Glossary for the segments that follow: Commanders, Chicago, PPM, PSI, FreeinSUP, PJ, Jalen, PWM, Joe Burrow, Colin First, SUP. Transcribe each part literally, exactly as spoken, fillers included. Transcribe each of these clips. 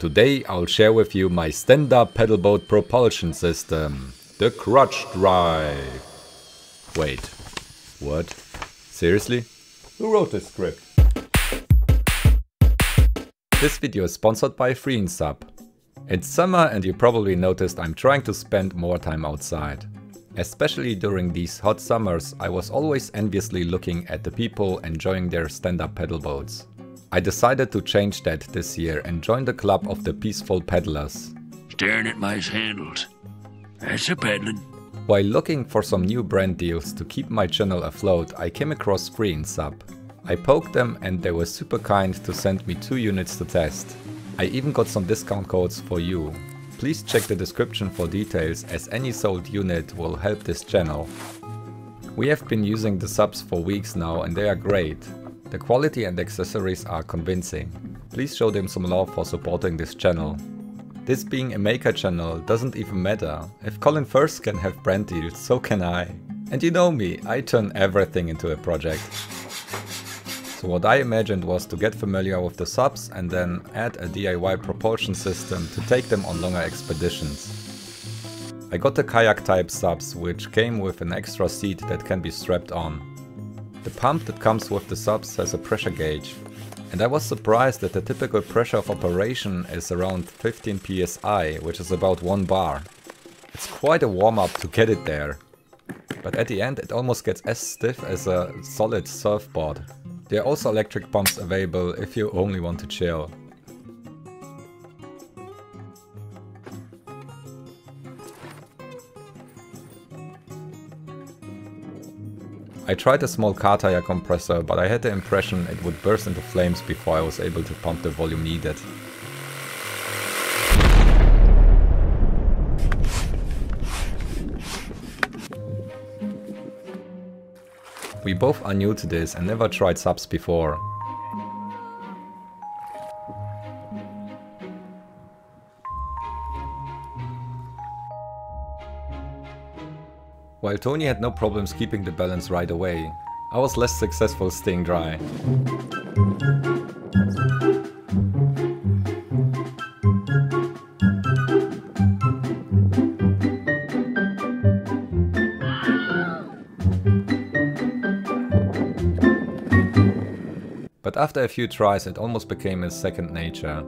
Today I'll share with you my stand-up pedalboat propulsion system, the crutch drive. Wait, what? Seriously? Who wrote this script? This video is sponsored by FreeinSUP. It's summer and you probably noticed I'm trying to spend more time outside. Especially during these hot summers, I was always enviously looking at the people enjoying their stand-up pedalboats. I decided to change that this year and join the club of the peaceful peddlers. Staring at my handles. That's a peddling. While looking for some new brand deals to keep my channel afloat, I came across FreeinSUP. I poked them and they were super kind to send me two units to test. I even got some discount codes for you. Please check the description for details, as any sold unit will help this channel. We have been using the subs for weeks now and they are great. The quality and accessories are convincing. Please show them some love for supporting this channel. This being a maker channel doesn't even matter. If Colin First can have brand deals, so can I. And you know me, I turn everything into a project. So what I imagined was to get familiar with the subs and then add a D I Y propulsion system to take them on longer expeditions. I got the kayak type subs, which came with an extra seat that can be strapped on. The pump that comes with the subs has a pressure gauge, and I was surprised that the typical pressure of operation is around fifteen P S I, which is about one bar. It's quite a warm-up to get it there, but at the end it almost gets as stiff as a solid surfboard. There are also electric pumps available if you only want to chill. I tried a small car tire compressor, but I had the impression it would burst into flames before I was able to pump the volume needed. We both are new to this and never tried subs before. While Tony had no problems keeping the balance right away, I was less successful staying dry. But after a few tries, it almost became his second nature.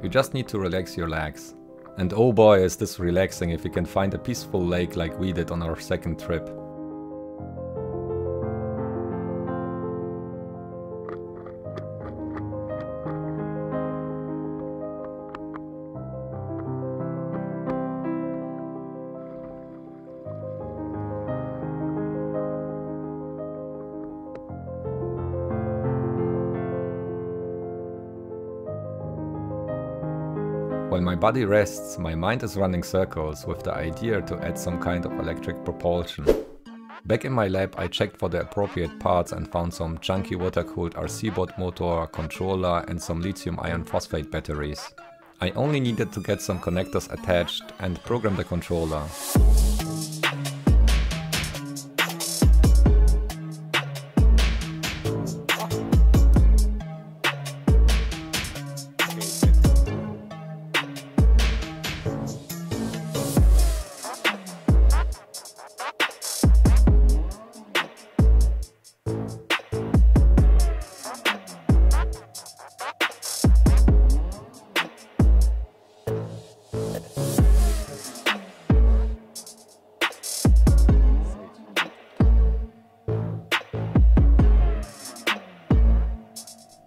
You just need to relax your legs. And oh boy, is this relaxing if you can find a peaceful lake like we did on our second trip. While my body rests, my mind is running circles with the idea to add some kind of electric propulsion. Back in my lab, I checked for the appropriate parts and found some chunky water-cooled R C-bot motor, controller and some lithium iron phosphate batteries. I only needed to get some connectors attached and program the controller.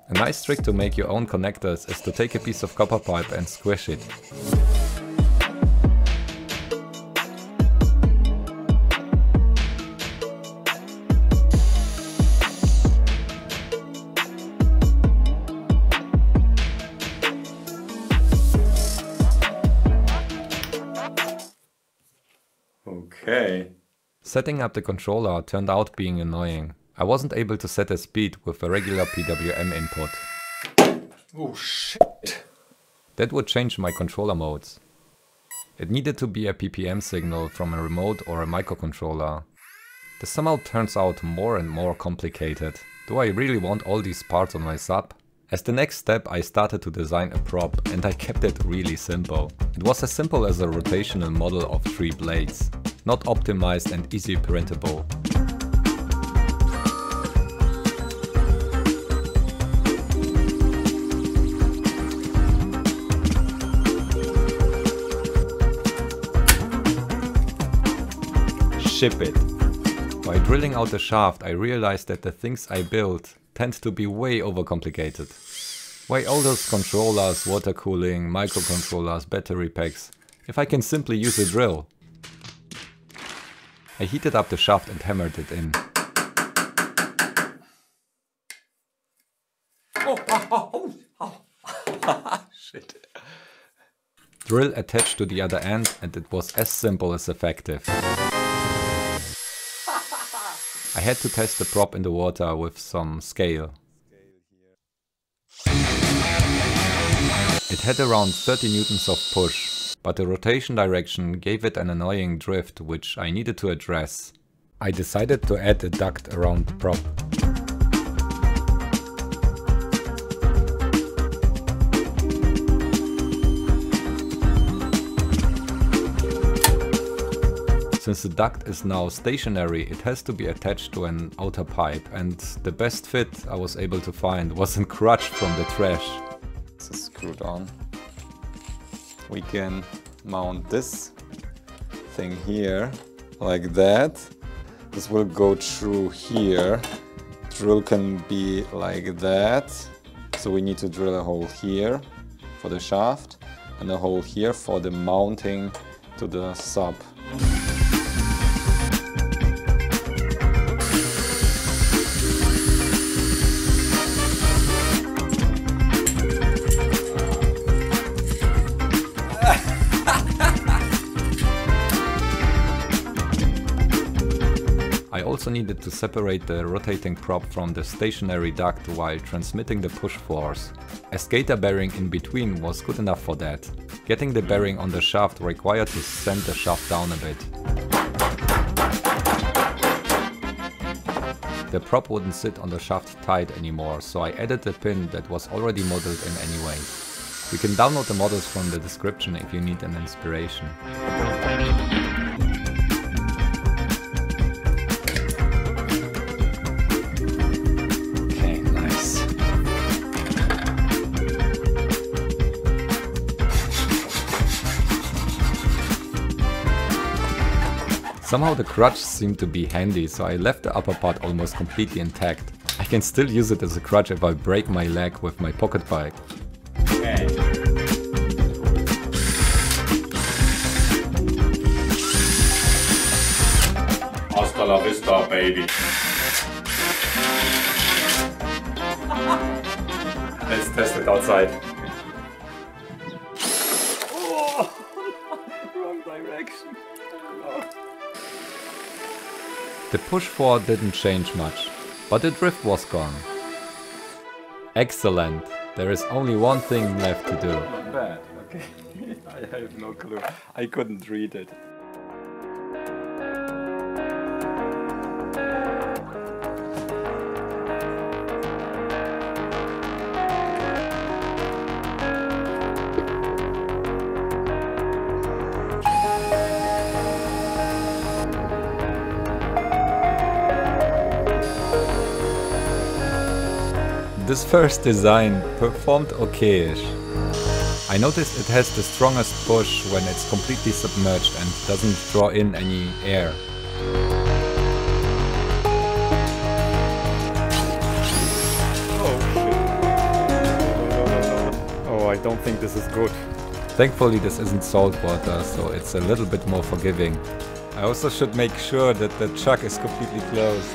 A nice trick to make your own connectors is to take a piece of copper pipe and squish it. Okay. Setting up the controller turned out being annoying. I wasn't able to set a speed with a regular P W M input. Oh shit! That would change my controller modes. It needed to be a P P M signal from a remote or a microcontroller. The somehow turns out more and more complicated. Do I really want all these parts on my sup? As the next step, I started to design a prop, and I kept it really simple. It was as simple as a rotational model of three blades, not optimized and easy printable. Ship it. By drilling out the shaft, I realized that the things I built tend to be way overcomplicated. Why all those controllers, water cooling, microcontrollers, battery packs, if I can simply use a drill? I heated up the shaft and hammered it in. Oh, oh, oh, oh. Shit. Drill attached to the other end, and it was as simple as effective. I had to test the prop in the water with some scale. It had around thirty newtons of push, but the rotation direction gave it an annoying drift which I needed to address. I decided to add a duct around the prop. Since the duct is now stationary, it has to be attached to an outer pipe, and the best fit I was able to find was a crutch from the trash. This is screwed on. We can mount this thing here, like that. This will go through here. Drill can be like that. So we need to drill a hole here for the shaft, and a hole here for the mounting to the sub. I also needed to separate the rotating prop from the stationary duct while transmitting the push force. A skater bearing in between was good enough for that. Getting the bearing on the shaft required to send the shaft down a bit. The prop wouldn't sit on the shaft tight anymore, so I added a pin that was already modeled in anyway. You can download the models from the description if you need an inspiration. Somehow the crutch seemed to be handy, so I left the upper part almost completely intact. I can still use it as a crutch if I break my leg with my pocket bike. Okay. Hasta la vista, baby. Let's test it outside. Oh, wrong direction. The push forward didn't change much, but the drift was gone. Excellent! There is only one thing left to do. Not bad, okay. I have no clue. I couldn't read it. This first design performed okayish. I noticed it has the strongest push when it's completely submerged and doesn't draw in any air. Oh, oh, I don't think this is good. Thankfully this isn't salt water, so it's a little bit more forgiving. I also should make sure that the chuck is completely closed.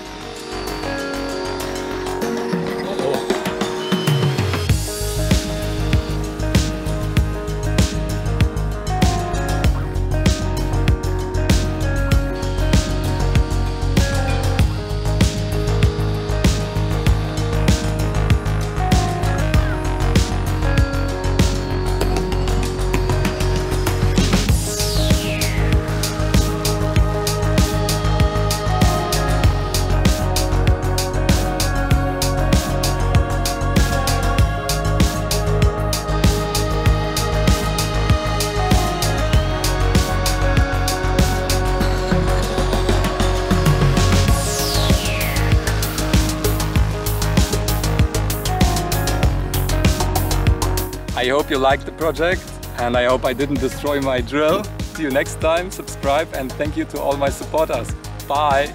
I hope you liked the project, and I hope I didn't destroy my drill. See you next time, subscribe, and thank you to all my supporters. Bye!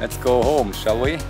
Let's go home, shall we?